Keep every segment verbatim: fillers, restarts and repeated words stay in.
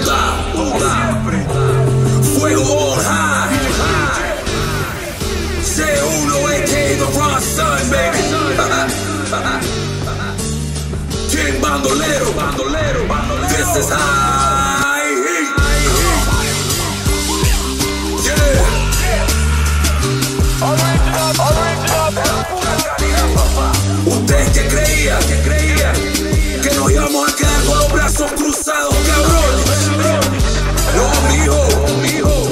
Hola, hola. Fuego on high. Che Uno, A K A the Ron Sun, baby. King Bondalero, Bondalero, Bondalero. This is high heat. Yeah. Original, original, de la pura calidad, papá. Usted que creía, que creía que nos íbamos a quedar con los brazos cruzados, cabrón. No, mijo, mijo.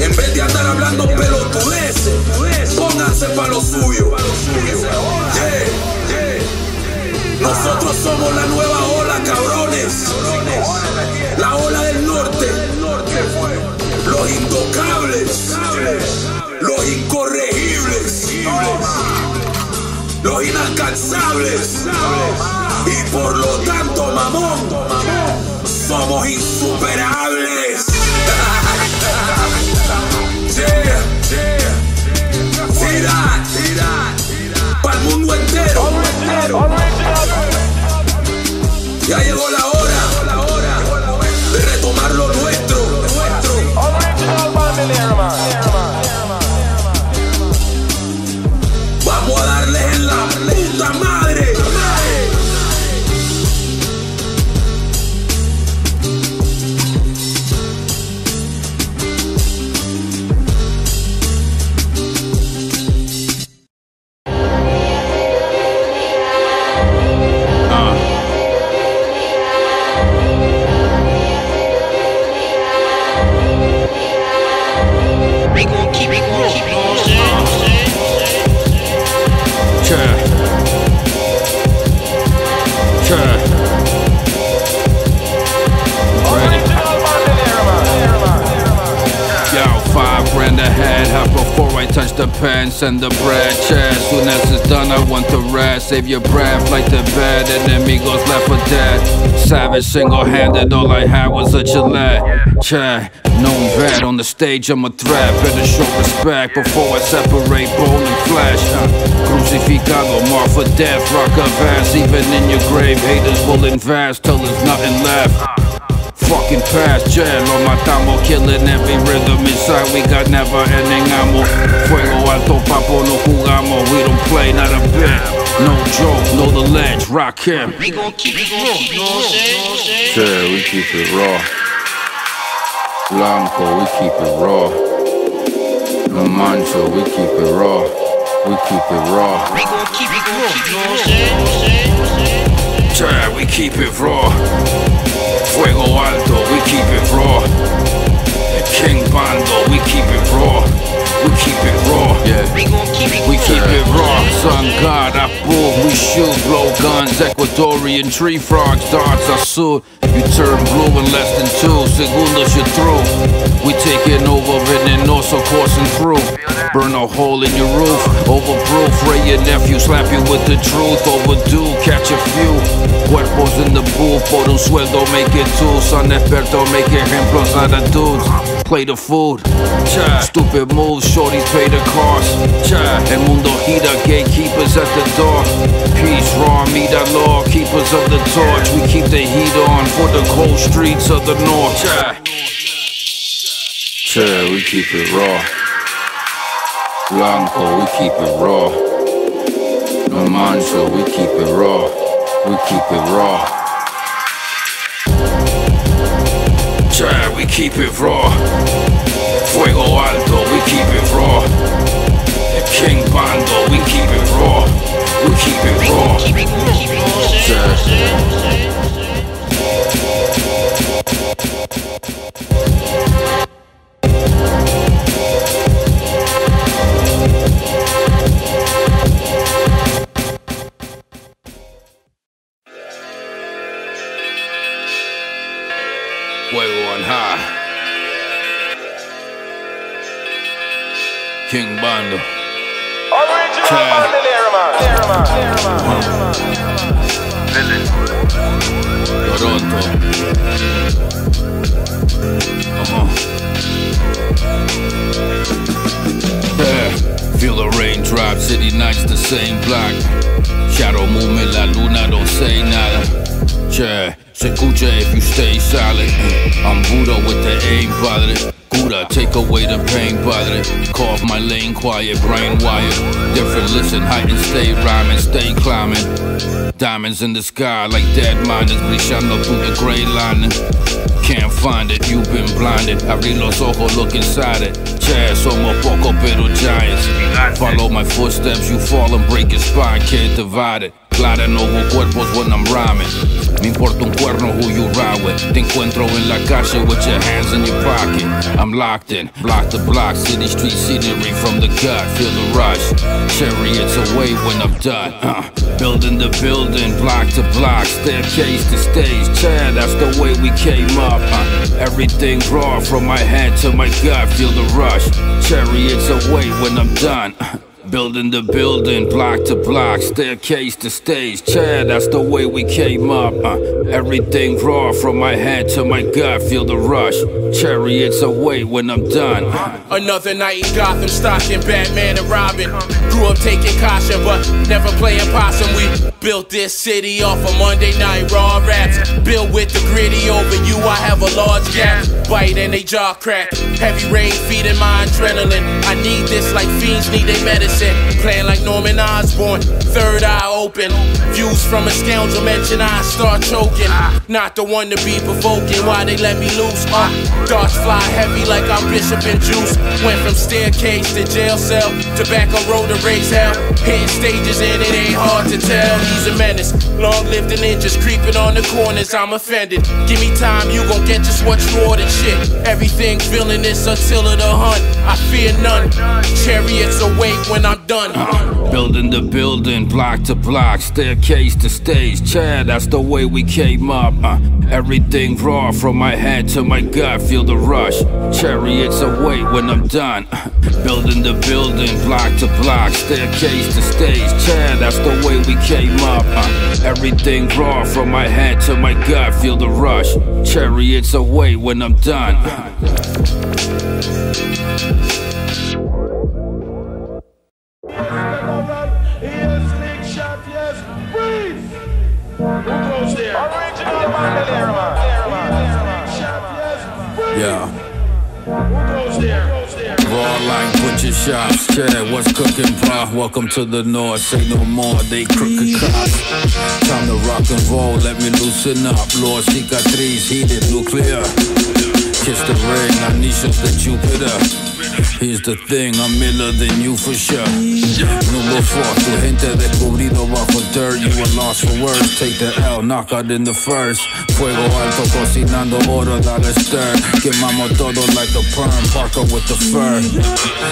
En vez de andar hablando pelotudeces, pónganse pa' lo suyo. Yeah, yeah. Nosotros somos la nueva ola, cabrones. La ola del norte. Los intocables. Los incorregibles. Los inalcanzables. Y por lo tanto, mamón, somos insuperables. Yeah, yeah, tira, tira, para el mundo entero. Ya llegó la hora de retomar lo nuestro. Vamos a darles en la puta madre. And the bread, yeah. Soon as it's done, I want to rest. Save your breath like the bed, and amigos left for dead. Savage, single-handed, all I had was a Gillette, yeah. Known bad on the stage, I'm a threat. Better show respect before I separate bone and flesh. Crucifixado, marked for death. Rock a vest, even in your grave, haters will invest till there's nothing left. Fucking fast, yeah, lo matamos, killing every rhythm inside, we got never ending ammo. Fuego Alto, papo, no jugamos, we don't play, not a bit. No joke, no the ledge, rock him. We gon' keep it raw, you know what I'm saying? Yeah, we keep it raw. Blanco, we keep it raw. Romancho, we keep it raw. We keep it raw. We gon' keep it raw, you know what I'm saying? Yeah, we keep it raw. Fuego Alto, we keep it raw. King Bando, we keep it raw. We keep it raw. Yeah. We keep it, we keep it raw. Sun God, I pull, we shoot, blow guns. Ecuadorian tree frogs, darts, I suit. You turn blue in less than two segundos, you're through. We taking over and also coursing through. Burn a hole in your roof, overproof. Ray your nephew, slap you with the truth. Overdue, catch a few. Cuerpos in the booth, por un sueldo, make it two. Son experto, make ejemplos out of dudes. Play the food, yeah. Stupid moves, shorties pay the cost, yeah. El mundo gira, gatekeepers at the door. Peace, raw, meet our law, keepers of the torch. We keep the heat on for the cold streets of the north, yeah. Yeah, we keep it raw. Blanco, we keep it raw. Romancho, we keep it raw. We keep it raw. Yeah, we keep it raw. Fuego Alto, we keep it raw. King Bando, we keep it raw. We keep it raw. Yeah. King Bando. Original Bondalero man. Toronto. Uh-huh. Yeah. Feel the raindrop, city nights the same block. Shadow movement, la luna don't say nada. escuche, se escuche if you stay silent. I'm Buddha with the aim, padre. Buddha, take away the pain, padre. Carve my lane, quiet, brain wire. Different, listen, height and stay rhyming, stay climbing. Diamonds in the sky like dead miners, brillando through the gray lining. Can't find it, you've been blinded. Abrir los ojos, look inside it. Che, somos poco pero giants. Follow my footsteps, you fall and break your spine, can't divide it. Claro, no hubo cuerpos when I'm rhyming. Me importa un cuerno who you ride with. Te encuentro en la calle with your hands in your pocket. I'm locked in, block to block, city street scenery from the gut. Feel the rush, chariots away when I'm done. uh, Building to building, block to block, staircase to stage. Chad, that's the way we came up. uh, Everything raw from my head to my gut. Feel the rush, chariots away when I'm done. uh, Building to building, block to block, staircase to stage. Chad, that's the way we came up. uh, Everything raw from my head to my gut. Feel the rush, chariots away when I'm done. Another night in Gotham, Stockton, Batman and Robin. Grew up taking caution, but never playing possum. We built this city off of Monday Night Raw raps. Built with the gritty, over you I have a large gap. Bite and they jaw crack. Heavy rain feeding my adrenaline. I need this like fiends need they medicine. Playing like Norman Osborn, third eye open. Views from a scoundrel mention I start choking. Not the one to be provoking, why they let me loose? Uh, darts fly heavy like I'm Bishop and Juice. Went from staircase to jail cell, tobacco road to raise hell. Hitting stages and it ain't hard to tell. He's a menace, long lived and ninjas creeping on the corners, I'm offended. Give me time, you gon' get just what you ordered, shit. Everything feeling this until of the hunt. I fear none, chariots awake when I'm done. uh, Building to building, block to block, staircase to stage. Chad, that's the way we came up. uh, Everything raw from my head to my gut. Feel the rush, chariots away when I'm done. uh, Building to building, block to block, staircase to stage. Chad, that's the way we came up. uh, Everything raw from my head to my gut. Feel the rush, chariots away when I'm done. Yeah. Raw like butcher shops, yeah, what's cooking, brah? Welcome to the north, say no more, they crooked cops. Time to rock and roll, let me loosen up. Lord, cicatriz, heated, nuclear. Kiss the ring, I'm Nisha to Jupiter. Here's the thing, I'm iller than you for sure. Number four, tu gente descubrido bajo dirt. You were lost for words, take the L, knock out in the first. Fuego Alto, cocinando oro, dale stir. Quemamos todo like the perm, Parker with the fur.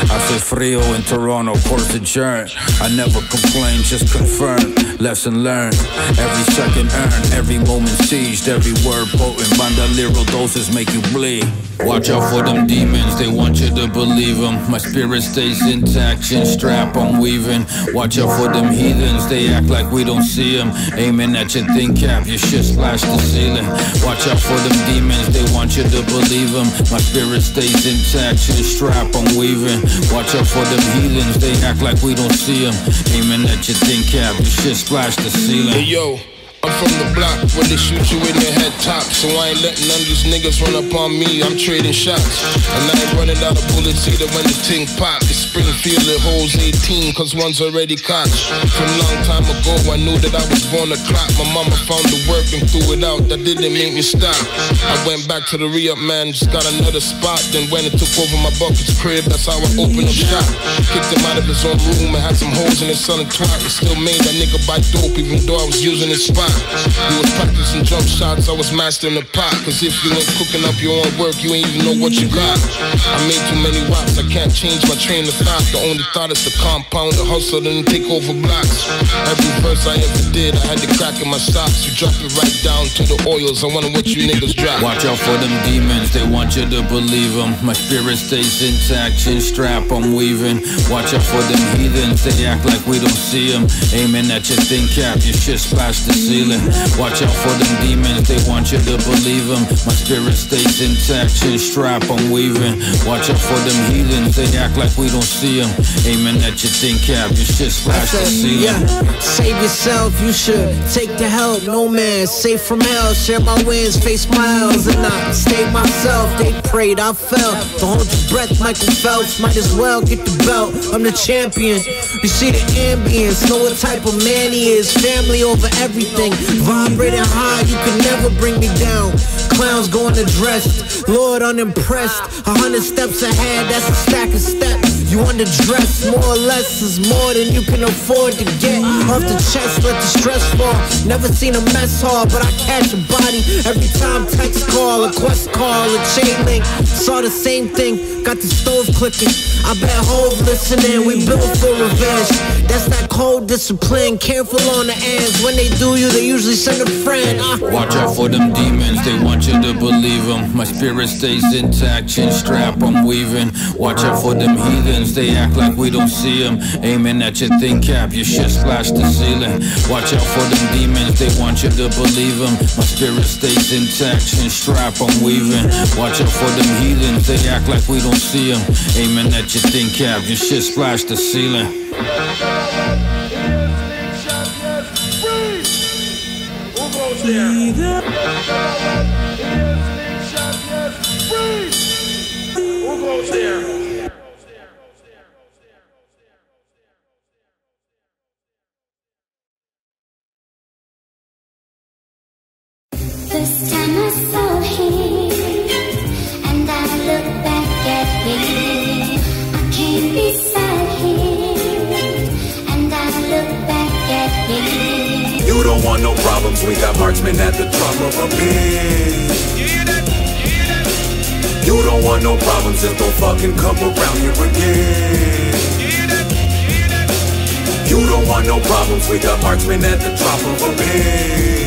Hace frío in Toronto, course adjourned. I never complain, just confirm, lesson learned. Every second earned, every moment seized. Every word potent, Bondalero doses make you bleed. Watch out for them demons, they want you to believe them. My spirit stays intact, chin strap I'm weaving. Watch out for them heathens, they act like we don't see them. Aiming at your thin cap, your shit slash the ceiling. Watch out for them demons, they want you to believe them. My spirit stays intact, chin strap I'm weaving. Watch out for them heathens, they act like we don't see them. Aiming at your thin cap, your shit slash the ceiling. Hey yo, I'm from the block where they shoot you in your head top. So I ain't letting none of these niggas run up on me, I'm trading shots. And I ain't running out of bullets either when the ting pop. It's Springfield, it holds eighteen, cause one's already cocked. From long time ago I knew that I was born a clock. My mama found the work and threw it out, that didn't make me stop. I went back to the re-up, man, just got another spot. Then when it took over my bucket's crib, that's how I opened up shop. Kicked him out of his own room and had some hoes in his son and twat. And still made that nigga buy dope even though I was using his spot. You was practicing jump shots, I was mastering the pot. Cause if you ain't cooking up your own work, you ain't even know what you got. I made too many wops, I can't change my train of thought. The only thought is to compound, the hustle, then take over blocks. Every verse I ever did, I had to crack in my socks. You drop it right down to the oils, I wonder what you niggas drop. Watch out for them demons, they want you to believe them. My spirit stays intact, chin strap I'm weaving. Watch out for them heathens, they act like we don't see them. Aiming at your thin cap, your shit splash to see. ceiling. Watch out for them demons, they want you to believe them. My spirit stays intact, chin strap, I'm weaving. Watch out for them heathens, they act like we don't see them. Aiming at your thin cap, your shit splash the ceiling. Yeah, save yourself, you should take the help. No man safe from hell, share my wins, face smiles, and I stayed myself. They prayed, I fell. The Honcho breath, Michael Phelps, might as well get the belt. I'm the champion, you see the ambience, know what type of man he is. Family over everything, vibrating high, you can never bring me down. Clowns going addressed, Lord unimpressed. A hundred steps ahead, that's a stack of steps. You underdressed, more or less is more than you can afford to get. Off the chest, let the stress fall. Never seen a mess hall, but I catch a body every time. Text call, a quest call, a chain link. Saw the same thing, got the stove clicking. I bet Hove listening, we built for revenge. That's that cold discipline, careful on the ends. When they do you, they usually send a friend. uh. Watch out for them demons, they want you to believe them. My spirit stays intact, chin strap, I'm weaving. Watch out for them heathens, they act like we don't see them. Aiming at your thin cap, your shit splash the ceiling. Watch out for them demons, they want you to believe them. My spirit stays intact, chin strap, I'm weaving. Watch out for them heathens, they act like we don't see them. Aiming at your thin cap, your shit splash the ceiling. Who goes there? Who goes there? This time I saw him, and I look back at me. I came beside him, and I look back at me. You don't want no problems, we got marksmen at the drum of a beat. You hear that? You hear that? You don't want no problems, just don't fucking come around here again. You hear that? You hear that? You don't want no problems, we got marksmen at the drum of a beat.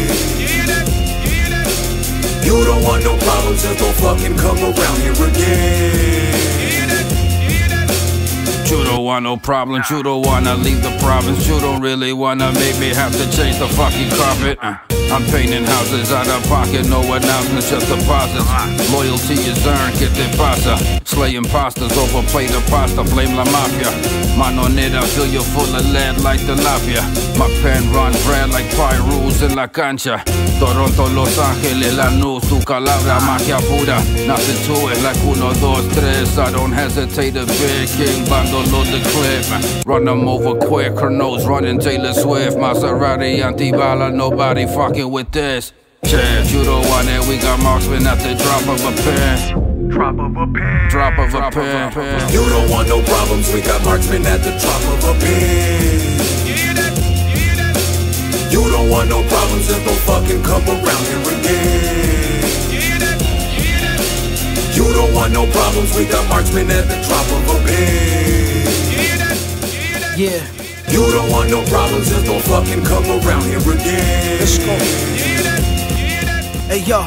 You don't want no problems, just don't fucking come around here again. You don't want no problems, you don't wanna leave the province. You don't really wanna make me have to change the fucking carpet. uh. I'm painting houses out of pocket, no announcements, just deposits. Loyalty is earned, que te pasa? Slay imposters, overplay the pasta, blame la mafia. Mano net, I feel you full of lead like tilapia. My pen run bread like pyros in la cancha. Toronto, Los Angeles, Lanús, tu calabra, magia pura. Nothing to it like uno, dos, tres. I don't hesitate to be king, Bondalero the clip. Run them over quick, her nose running Taylor Swift. Maserati, Antibala, nobody fucking with this. Chance, you don't want it, we got marksmen at the drop of a pen. Drop of a pen. Drop of a pen. You don't want no problems, we got marksmen at the drop of a pen. You hear that? You hear that? You don't want no problems, just don't fucking come around here again. You hear that? You hear that? You don't want no problems, we got marksmen at the drop of a pen. You hear that? You hear that? Yeah. You don't want no problems, just don't fucking come around here again. Let's go. Hey yo,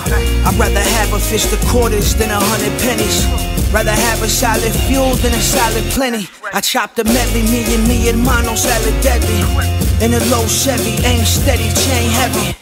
I'd rather have a fist of quarters than a hundred pennies. Rather have a solid fuel than a solid plenty. I chopped a medley, me and me and mono salad deadly. In a low Chevy, aim steady, chain heavy.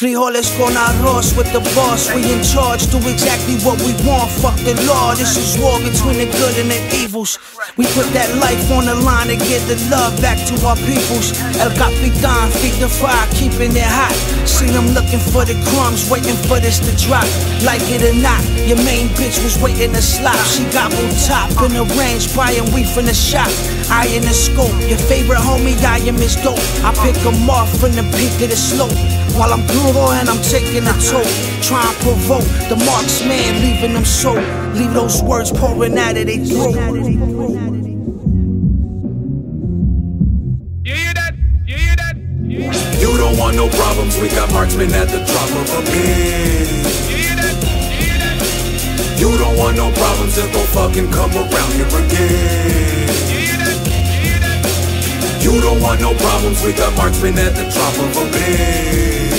Frijoles con arroz with the boss, we in charge, do exactly what we want, fuck the law. This is war between the good and the evils. We put that life on the line to get the love back to our peoples. El Capitan, feed the fire, keeping it hot. Seen them looking for the crumbs, waiting for this to drop. Like it or not, your main bitch was waiting to slop. She got on top in the range, buying weed from the shop. I in the scope, your favorite homie, I am his dope. I pick him off from the peak of the slope. While I'm Congo and I'm taking a toll, try and provoke the marksman, leaving them so. Leave those words pouring out of their throat. You hear that? You hear that? You hear that? You don't want no problems, we got marksmen at the drop of a pin. You hear that? You hear that? You don't want no problems, just don't fucking come around here again. You hear that? You hear that? You don't want no problems, we got marksmen at the drop of a pin.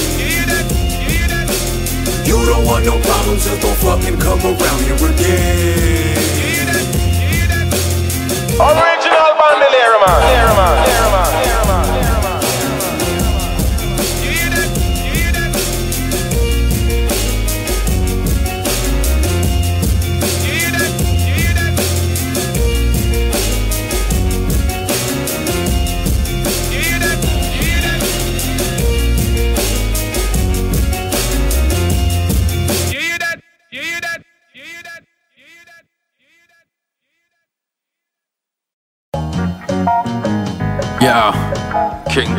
You don't want no problems, just don't fucking come around here again. Original Bondalero man. Yeah, King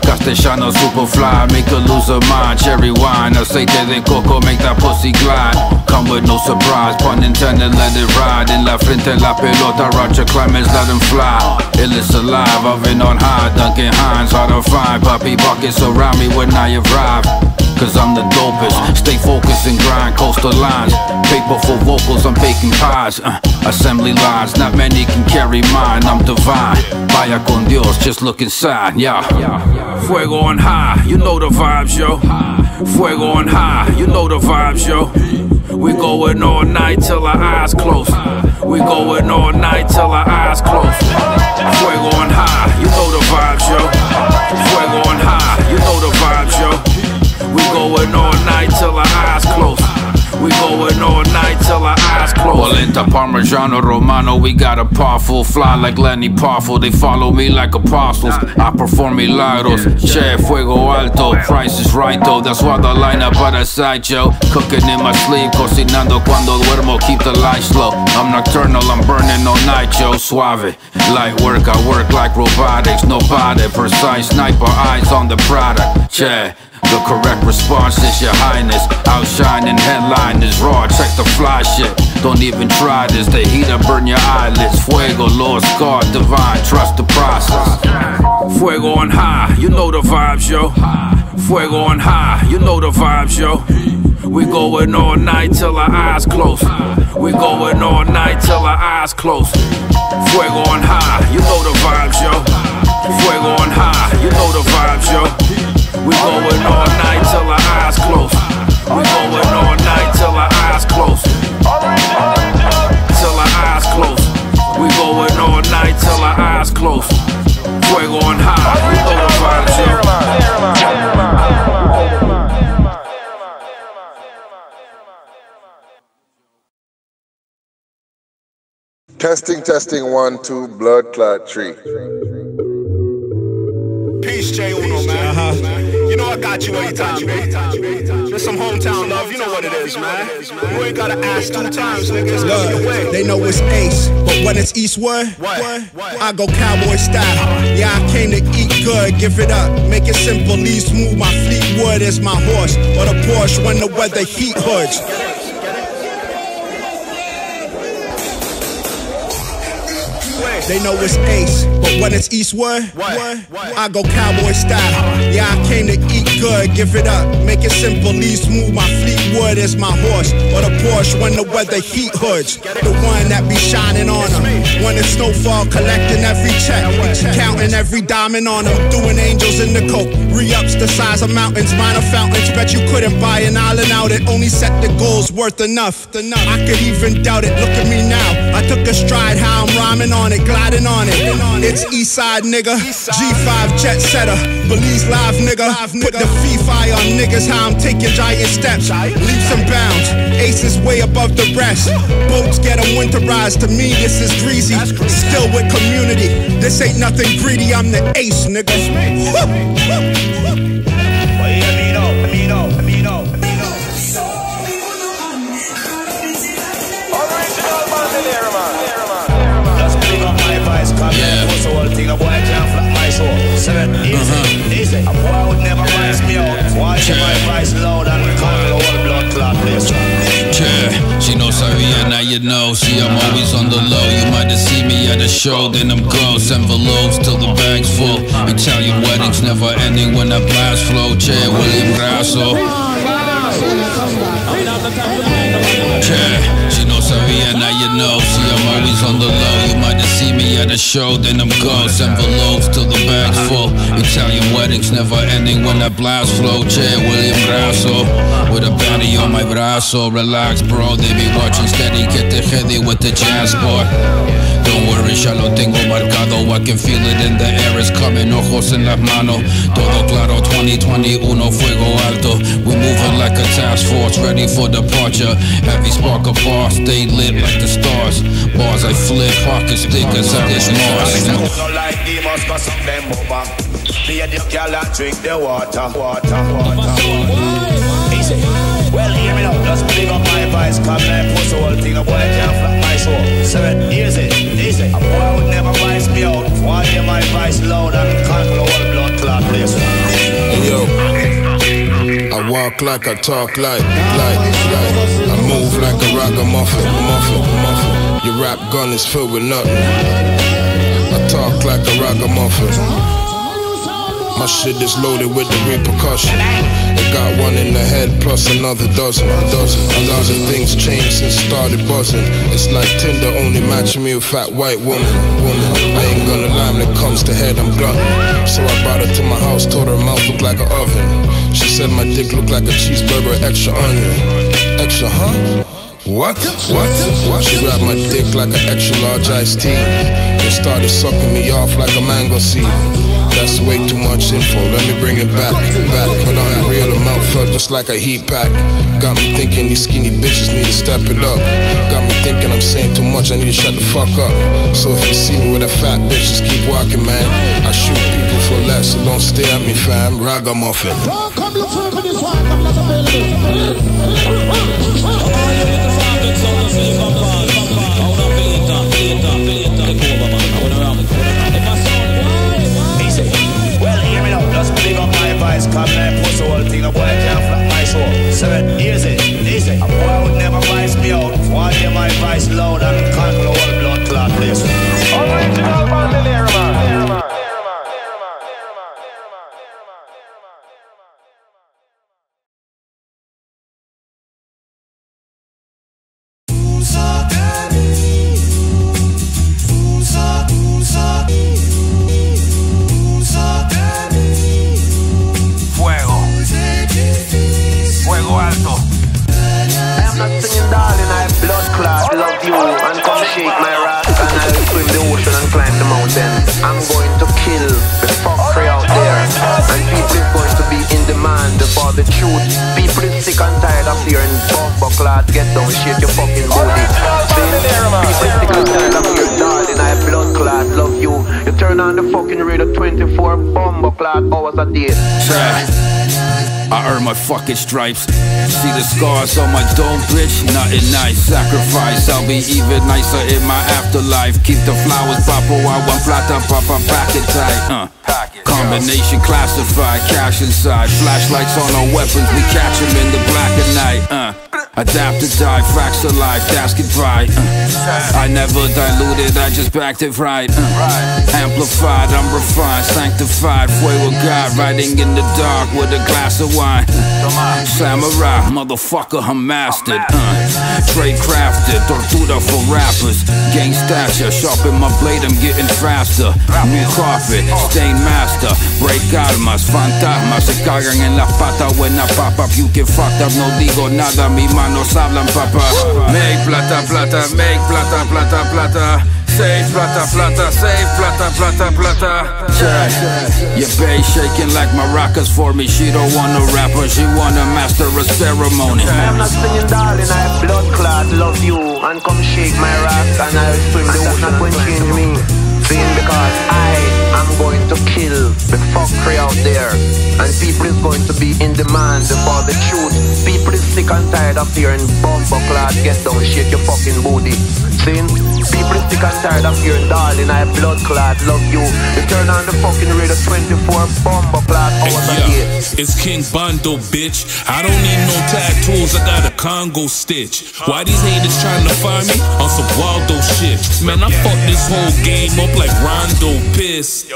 Castellano superfly, make a loser mind. Cherry wine, aceite de coco, make that pussy glide. Come with no surprise, pun intended, let it ride. En la frente la pelota, Roger Clemens, let him fly. Ill is alive, I've been on high. Duncan Hines, hard to find. Poppy buckets around me when I arrive. Cause I'm the dopest, stay focused and grind. Coastal lines, paper for vocals, I'm baking pies. uh, Assembly lines, not many can carry mine. I'm divine, vaya con Dios, just look inside, yeah. Fuego on high, you know the vibes, yo. Fuego on high, you know the vibes, yo. We going all night till our eyes close. We going all night till our eyes close. Fuego on high, you know the vibes, yo. Fuego on high, you know the vibes, yo. We going all night till our eyes close. We going all night till our eyes close. Well, into Parmigiano, Romano, we got a powerful fly like Lenny Poffo. They follow me like apostles. I perform milagros. Che, Fuego Alto. Price is right though. That's why the lineup by the side, yo. Cooking in my sleep, cocinando cuando duermo. Keep the lights low. I'm nocturnal, I'm burning all night, yo. Suave. Light work, I work like robotics. Nobody precise. Sniper eyes on the product. Che. The correct response is your highness. Outshining headliners, raw, check the fly shit. Don't even try this, the heat up burn your eyelids. Fuego, Lord, God, divine, trust the process. Fuego on high, you know the vibes, yo. Fuego on high, you know the vibes, yo. We going all night till our eyes close. We going all night till our eyes close. Fuego on high, you know the vibes, yo. Fuego on high, you know the vibes, yo. We going all night till our eyes close. We going all night till our eyes close. Till our eyes close. We going all night till our eyes close. Fuego on high, we know the vibes, yo. Testing, testing, one, two, blood clot, three. Peace, Che Uno, man. Uh-huh. You know I got you anytime, baby. There's some hometown love, you know what it is, man. You ain't gotta ask two times, nigga. It's coming your way. They know it's Ace, but when it's Eastwood, I go cowboy style. Yeah, I came to eat good, give it up, make it simple, leave smooth. My Fleetwood is my horse, or the Porsche when the weather heat hoods. They know it's Ace, but when it's Eastwood, I go cowboy style. Yeah, I came to eat good, give it up, make it simple, leave smooth. My Fleetwood is my horse, or the Porsche when the weather heat hoods. The one that be shining on them, when the snowfall, collecting every check, counting every diamond on them, doing angels in the coke, re-ups the size of mountains, minor fountains. Bet you couldn't buy an island out, it only set the goals worth enough. I could even doubt it, look at me now, I took a stride, how I'm rhyming on it, gliding on it. It's Eastside nigga, G five jet setter, Belize live nigga. Put the fee fire on niggas, how I'm taking giant steps, leaps and bounds. Ace is way above the rest. Boats get them winterized, to me this is greasy. Still with community, this ain't nothing greedy. I'm the Ace nigga. A boy would never price me out. Watch my price loud and call the whole blood clot place. She knows Ariana, you know. She, I'm always on the low. You might have seen me at a show, then I'm ghost. Envelopes till the bag's full. Italian weddings never ending when I blast flow. Che, William Grasso. Now you know, see I'm always on the low. You might have seen me at a show, then I'm ghost. Envelopes till the bag's full. Italian weddings never ending when that blast flow. Che, William Brasso, with a bounty on my brasso. Relax, bro, they be watching steady. Get the heavy with the jazz bar. Don't worry, ya lo tengo marcado. I can feel it in the air, it's coming. Ojos en las manos, todo claro. Twenty twenty-one, Fuego Alto. We moving like a task force, ready for departure. Heavy spark of bars, stay lit like the stars. Bars I flip, pockets thick as I was lost. Me and the girl that drink the water, water, water. Easy. Well, hear me now. Just bring up my voice, come and push the whole thing up. Boy, I can't flap my soul. Seven, easy, easy. A boy would never vice me out. One day my voice loud and control all blood clot place. Yo, I walk like I talk like, like, like. I move like a ragamuffin, muffin, muffin. Your rap gun is filled with nothing. I talk like a ragamuffin. My shit is loaded with the repercussion. It got one in the head plus another dozen, dozen. A lot of things changed since started buzzing. It's like Tinder only matching me with fat white woman, woman. I ain't gonna lie, when it comes to head I'm glutton. So I brought her to my house, told her mouth looked like an oven. She said my dick looked like a cheeseburger, extra onion. Extra, huh? What? What? What? She grabbed my dick like an extra large iced tea and started sucking me off like a mango seed. That's way too much info, let me bring it back, back. But on that real amount, felt just like a heat pack. Got me thinking these skinny bitches need to step it up. Got me thinking I'm saying too much, I need to shut the fuck up. So if you see me with a fat bitch, just keep walking, man. I shoot people for less, so don't stare at me, fam. Ragamuffin. Don't come look for this one, I'm not available. Well, hear me now, just big up my vice, come and push the whole thing up. Boy, I can't flap my soul. Seven, easy, easy. A boy would never vice me out. One day my vice loud and control all blood clot place. Original Bondalero man. My fucking stripes. See the scars on my dome, bitch? Nothing nice. Sacrifice, I'll be even nicer in my afterlife. Keep the flowers, papa, I want plata, papa, pack it tight. Uh. Combination classified, cash inside. Flashlights on our weapons, we catch them in the black of night. Uh. Adapt or die, facts alive, task it right. uh, I never diluted, I just backed it right. uh, Amplified, I'm refined, sanctified. Fuego God, riding in the dark with a glass of wine. uh, Samurai, motherfucker, I'm mastered. uh, Trade crafted, tortura for rappers. Gang stature, sharpen my blade, I'm getting faster. New carpet, stain master. Break almas, fantasmas. Se cagan en las patas when I pop up. You get fucked up, no digo nada, mi man. Nos hablan, papá. Make plata, plata, make plata, plata, plata. Save plata, plata, save plata, plata, plata. Check. Your bae shaking like maracas for me. She don't want a rapper, she want a master of ceremony. I'm not singing, darling, I have blood clot. Love you, and come shake my rocks. And I'll swim the ocean, won't change me. Being because I... I'm going to kill the fuckery out there. And people is going to be in demand for the truth. People is sick and tired of hearing bumper clad. Get down, shake your fucking booty. Sin. People is sick and tired of hearing darling, I blood clad, love you. You turn on the fucking radio twenty-four bumper clad hours a day. It's King Bondo, bitch. I don't need no tattoos, I got a Congo stitch. Why these haters trying to find me? On some Waldo shit. Man, I fucked this whole game up like Rondo piss.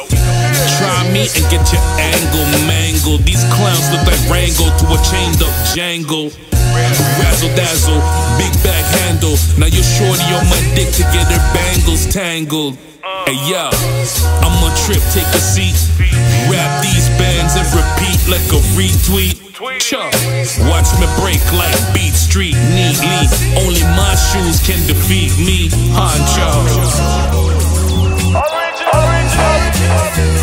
Try me and get your angle mangled. These clowns look like Rango to a chained up Django. Razzle dazzle, big back handle. Now you're shorty on my dick to get her bangles tangled. Hey yo, I'm on trip, take a seat. Wrap these bands and repeat like a retweet. Chuck, watch me break like Beat Street neatly. Only my shoes can defeat me, Honcho. Orange, orange, orange.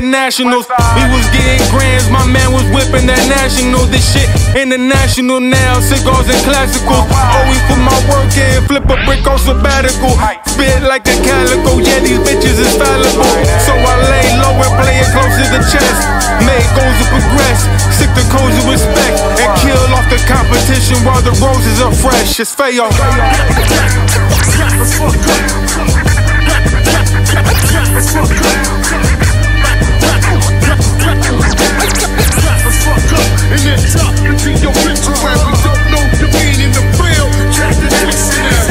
Nationals, we was getting grands, my man was whipping that national. This shit international now, cigars and classicals. Always put my work in, flip a brick on sabbatical. Spit like a calico, yeah, these bitches is fallible. So I lay low and play it close to the chest. Made goals to progress, sick the codes of respect, and kill off the competition while the roses are fresh. It's Fayo. And then drop into your ritual. We don't know you mean in the field. Check the next step.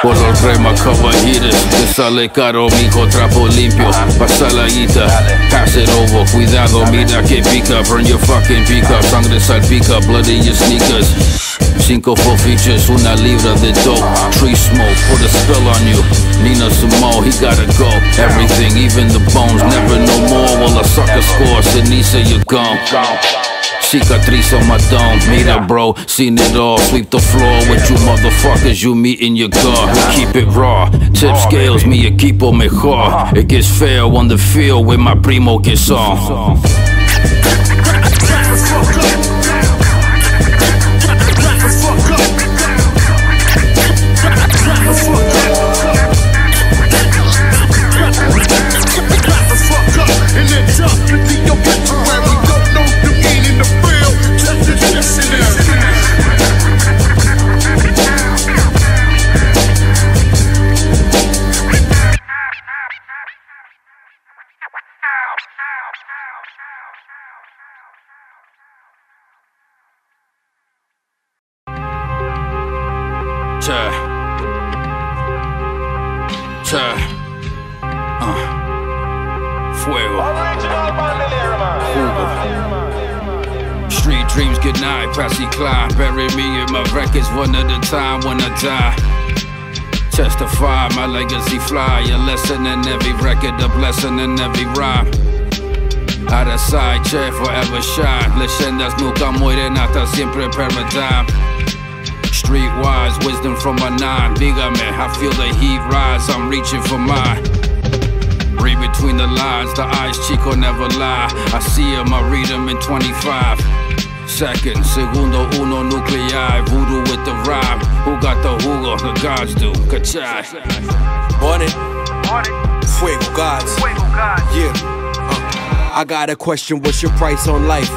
Por los remas caballitos, que sale caro, mijo, trapo limpio. Pasa la guita, pass it over, cuidado, mira que pica. Burn your fucking pica, sangre salpica, blood in your sneakers. Cinco full features, una libra de dope. Tree smoke, put a spell on you. Nina Simone, he gotta go. Everything, even the bones, never no more. Well, a sucker score, ceniza, you're gone. Cicatrice on my dome, mira bro, seen it all. Sweep the floor with you motherfuckers you meet in your car. Keep it raw, tip scales, mi equipo mejor. It gets fair on the field when my primo gets on. One at a time when I die. Testify, my legacy fly. A lesson in every record, a blessing in every rhyme. Out of sight, chair forever shine. Leyendas nunca mueren, hasta siempre paradigm. Streetwise, wisdom from my nine. Dígame, I feel the heat rise, I'm reaching for mine. Read between the lines, the eyes, Chico never lie. I see him, I read him in twenty-five. seconds. Segundo uno nuclei, voodoo with the rhyme. Who got the hula? The gods do. Kachai. On it. On it. Fuego gods. Fuego gods. Yeah. Uh, I got a question. What's your price on life?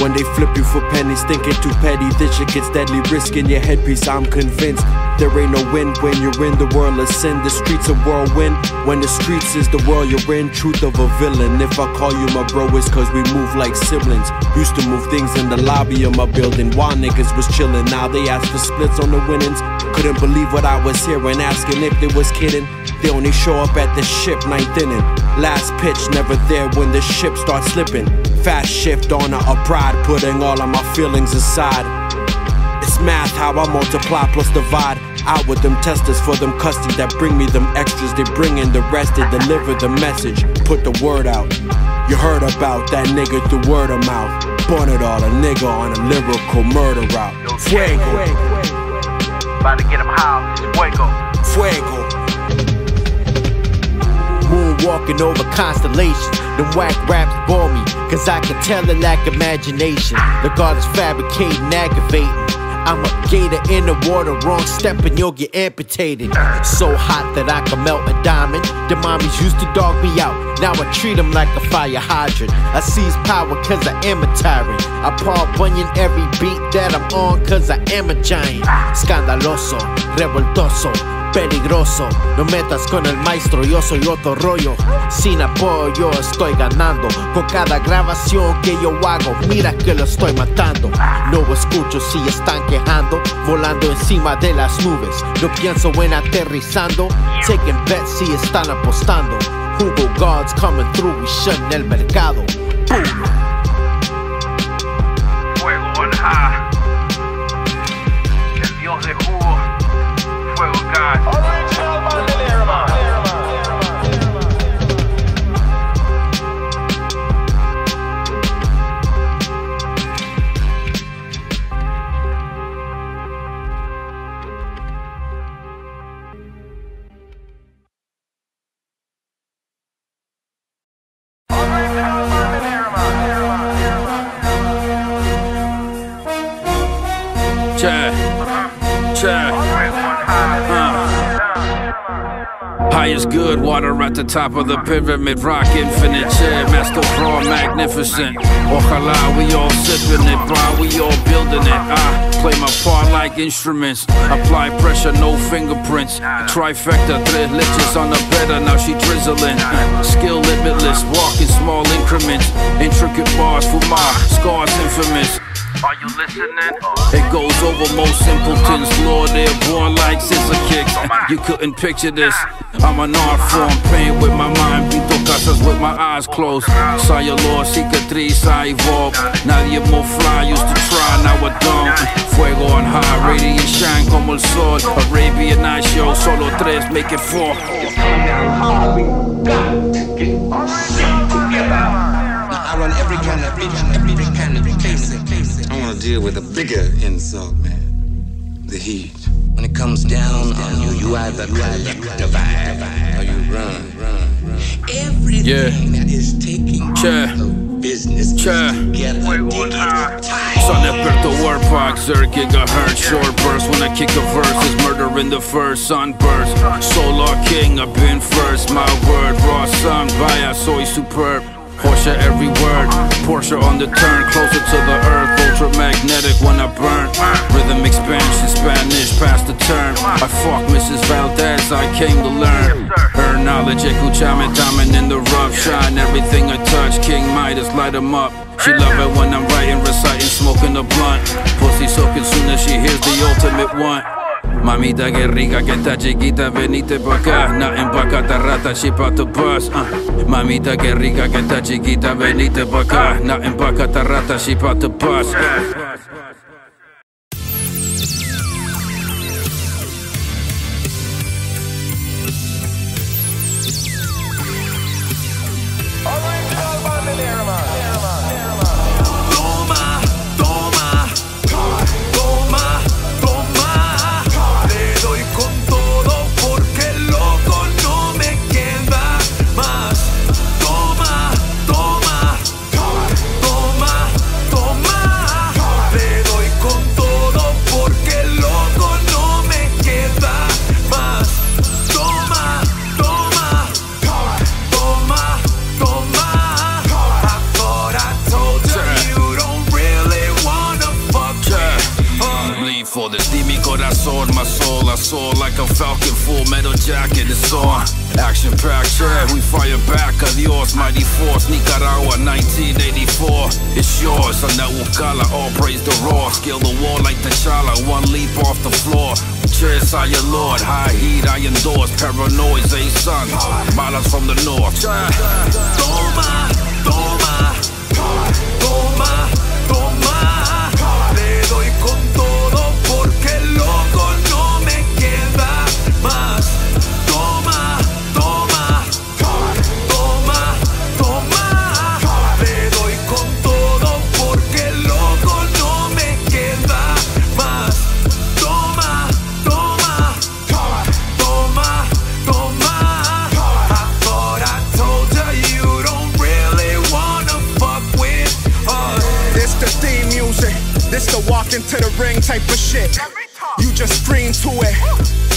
When they flip you for pennies, thinking too petty, this shit gets deadly, risking your headpiece, I'm convinced. There ain't no win when you're in the world of sin. The streets a whirlwind. When the streets is the world you're in, truth of a villain. If I call you my bro, it's cause we move like siblings. Used to move things in the lobby of my building while niggas was chillin'. Now they ask for splits on the winnings. Couldn't believe what I was hearing, asking if they was kidding. They only show up at the ship, ninth inning. Last pitch, never there when the ship starts slipping. Fast shift, honor or pride, putting all of my feelings aside. It's math how I multiply plus divide. Out with them testers for them custody that bring me them extras. They bring in the rest, they deliver the message, put the word out. You heard about that nigga through word of mouth. Born it all, a nigga on a lyrical murder route. Fuego. About to get him high, fuego. Fuego. Moonwalking over constellations. Them whack raps bore me, cause I can tell it lack imagination. The God is fabricating, aggravating. I'm a gator in the water, wrong step and you'll get amputated. So hot that I can melt a diamond. The mommies used to dog me out, now I treat them like a fire hydrant. I seize power cause I am a tyrant. I Paul Bunyan every beat that I'm on cause I am a giant. Scandaloso, revoltoso. Peligroso, no metas con el maestro, yo soy otro rollo. Sin apoyo estoy ganando, con cada grabación que yo hago, mira que lo estoy matando. No escucho si están quejando, volando encima de las nubes. No pienso en aterrizando, taking bets si están apostando. Hugo Gods coming through, we shutting el mercado. Boom. Fuego on high, el dios de jugo. Fuego God. Original Bondalero man. Highest good, water at the top of the pyramid, rock infinite, chair, master brawl, magnificent. Ojalá, we all sipping it, bro, we all building it. I play my part like instruments, apply pressure, no fingerprints. Trifecta, tres leches on the better, now she drizzling. Skill limitless, walk in small increments. Intricate bars for my scars infamous. Are you listening? It goes over most simpletons, Lord, they're born like scissor kicks. You couldn't picture this. I'm an art form, pain with my mind, pinto casas with my eyes closed. Saw your Lord, cicatriz, I evolved. Nadie more fly, used to try, now I don't. Fuego on high, radiant shine como el sol. Arabian night show, solo tres, make it four. How we got to get together. I run every kind of every kind of case. I want to deal with a bigger insult, man. The heat. When it comes down on you, you either divide or you run, run, run. Everything yeah. that is taking care of business is together. Son experto warpack, zero gigahertz, short burst. When I kick a verse, it's murder in the first sunburst. Solar king, I've been first. My word, raw sun, via soy superb. Porsche every word, Porsche on the turn, closer to the earth, ultramagnetic when I burn. Rhythm expansion, Spanish past the turn. I fuck Missus Valdez, I came to learn. Her knowledge, escuchame, diamond in the rough shine. Everything I touch, King Midas, light him up. She love it when I'm writing, reciting, smoking a blunt. Pussy soaking soon as she hears the ultimate one. Mamita que rica que está chiquita, venite pa' acá. Nothing but catarata, she bout to bust. uh. Mamita que rica que está chiquita, venite pa' acá. Nothing but catarata, she bout to bust. uh. soar like a falcon, full metal jacket, it's on. Action-packed track, we fire back, adios, mighty force. Nicaragua, nineteen eighty-four, it's yours. On that Wukala, all praise the raw. Scale the wall like T'Challa, one leap off the floor. Cheers, I your lord, high heat, I endorse. Paranoids, a sun, models from the north. Toma, toma, toma, toma. Te doy con todo porque loco no me queda más. Toma, toma, toma, toma. Te doy con todo porque loco no me queda más. Toma, toma, toma, toma. I thought I told her you don't really wanna fuck with us. It's the theme music. This the walk into the ring type of shit. You just scream to it.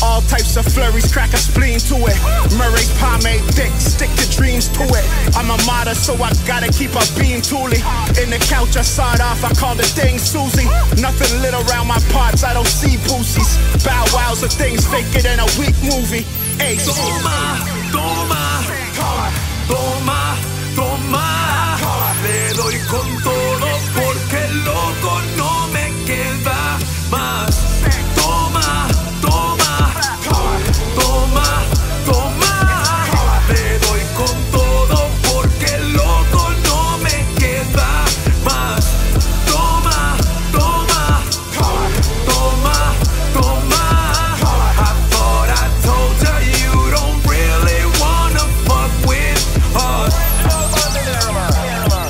All types of flurries, crack a spleen to it. Murray's pomade thick, stick to dreams to it. I'm a martyr, so I gotta keep a beam toolie. In the couch, I sawed off, I call the thing Susie. Nothing lit around my parts, I don't see pussies. Bow wows of things faker than a weak movie. Ace. Toma, toma, toma, toma. Le doy con todo porque loco no me queda más. Toma, toma. Toma, toma, te doy con todo porque loco no me queda más. Toma, toma, toma, toma. I thought I told her you don't really wanna fuck with us. Toma, toma.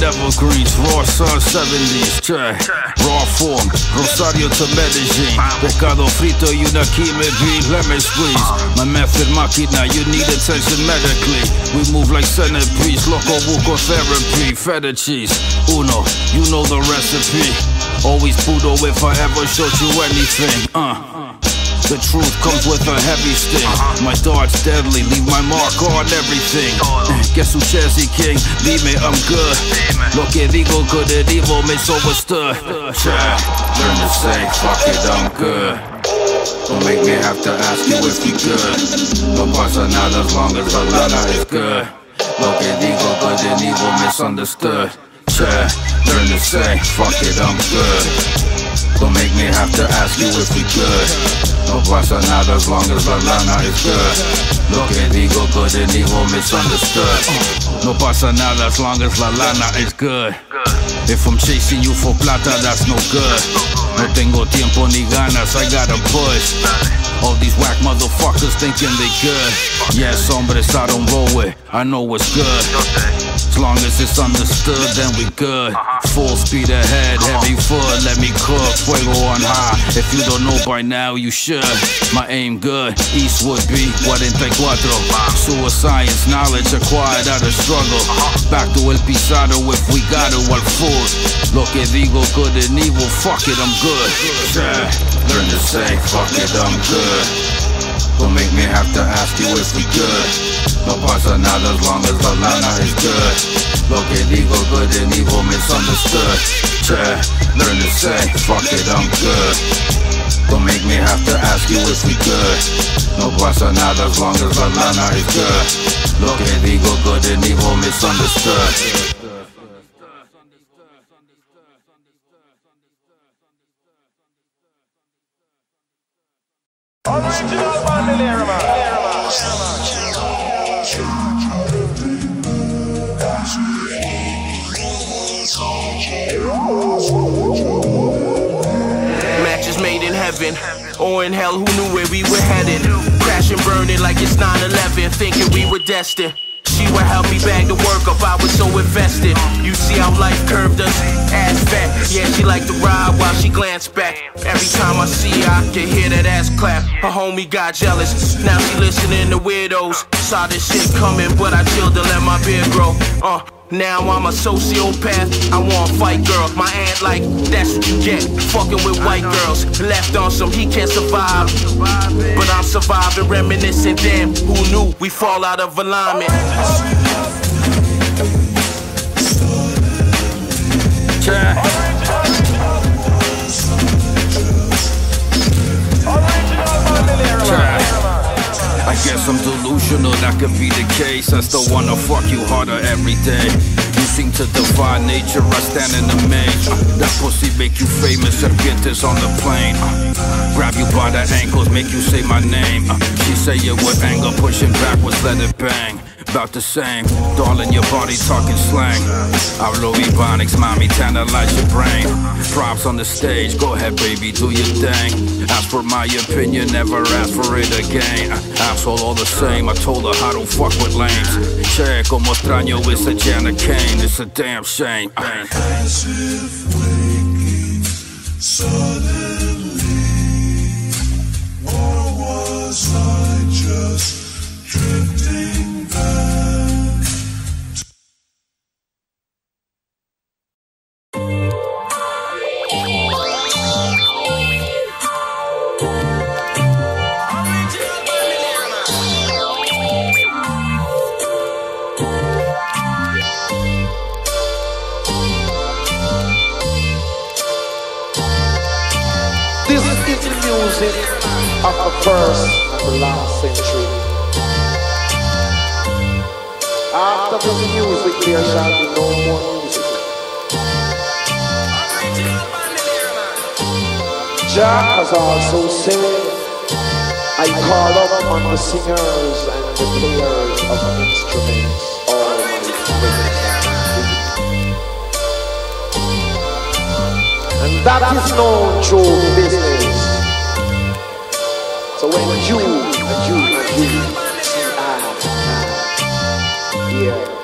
Evergreens, raw sun seventies, che, raw form, Rosario to Medellin, pescado frito y una kimebi, lemon squeeze, my method machina, you need attention medically, we move like centipedes, loco buco therapy, feta cheese, uno, you know the recipe, always pudo if I ever showed you anything, uh, the truth comes with a heavy sting. My darts deadly, leave my mark on everything. Guess who Chazzy King? Dime I'm good. Lo que digo good and evil makes overstood. Chad, learn to say, fuck it, I'm good. Don't make me have to ask you if you good. No pasa nada as long as la lana is good. Lo que digo good and evil misunderstood. Chad, learn to say, fuck it, I'm good. Don't make me have to ask you if we good. No pasa nada as long as la lana is good. Lo que digo good and evil misunderstood. No pasa nada as long as la lana is good. If I'm chasing you for plata, that's no good. No tengo tiempo ni ganas, I gotta push. All these whack motherfuckers thinking they good. Yes, hombres, I don't roll with, I know what's good. As long as it's understood, then we good. Full speed ahead, heavy foot, let me cook. Fuego on high, if you don't know by now, you should. My aim good, East would be forty-four. Sewer science, knowledge acquired out of struggle. Back to El Pisado if we got it, what fool. Lo que digo good and evil, fuck it, I'm good. Yeah, learn to say, fuck it, I'm good. Don't make me have to ask you if we good. No pasa nada as long as la lana is good. Lo que digo good and evil misunderstood. Try, learn to say, fuck it, I'm good. Don't make me have to ask you if we good. No pasa nada as long as la lana is good. Lo que digo good and evil misunderstood. original Bondalero man. Matches made in heaven or in hell, who knew where we were headed? Crashing, burning like it's nine eleven, thinking we were destined. She would help me bag the work up, I was so invested. You see how life curved us, ass fat. Yeah, she liked to ride while she glanced back. Every time I see her, I can hear that ass clap. Her homie got jealous, now she listening to weirdos. Saw this shit coming, but I chilled to let my beard grow. Uh, now I'm a sociopath, I wanna fight, girl. My aunt like, that's what you get, fucking with white girls. Left on some, he can't survive, but I'm surviving, reminiscing. Damn, who knew we fall out of alignment? Yeah. I guess I'm delusional, that could be the case. I still wanna fuck you harder every day. You seem to defy nature, I stand in the maze. uh, That pussy make you famous, serpientes on the plane. uh, Grab you by the ankles, make you say my name. uh, She say it with anger, pushing backwards, let it bang. About the same, darling, your body talking slang. Hablo Ebonics, mommy, tantalize your brain. Props on the stage, go ahead, baby, do your thing. Ask for my opinion, never ask for it again. Asshole all the same, I told her I don't fuck with lames. Che, como extraño esa Jana Kane, it's a damn shame. Of the first and the last century. After the music there shall be no more music. Jack has also said, I call up on the singers and the players of instruments, all my friends. And that is no joke business. So when you, and you, and you, and I, and I, yeah.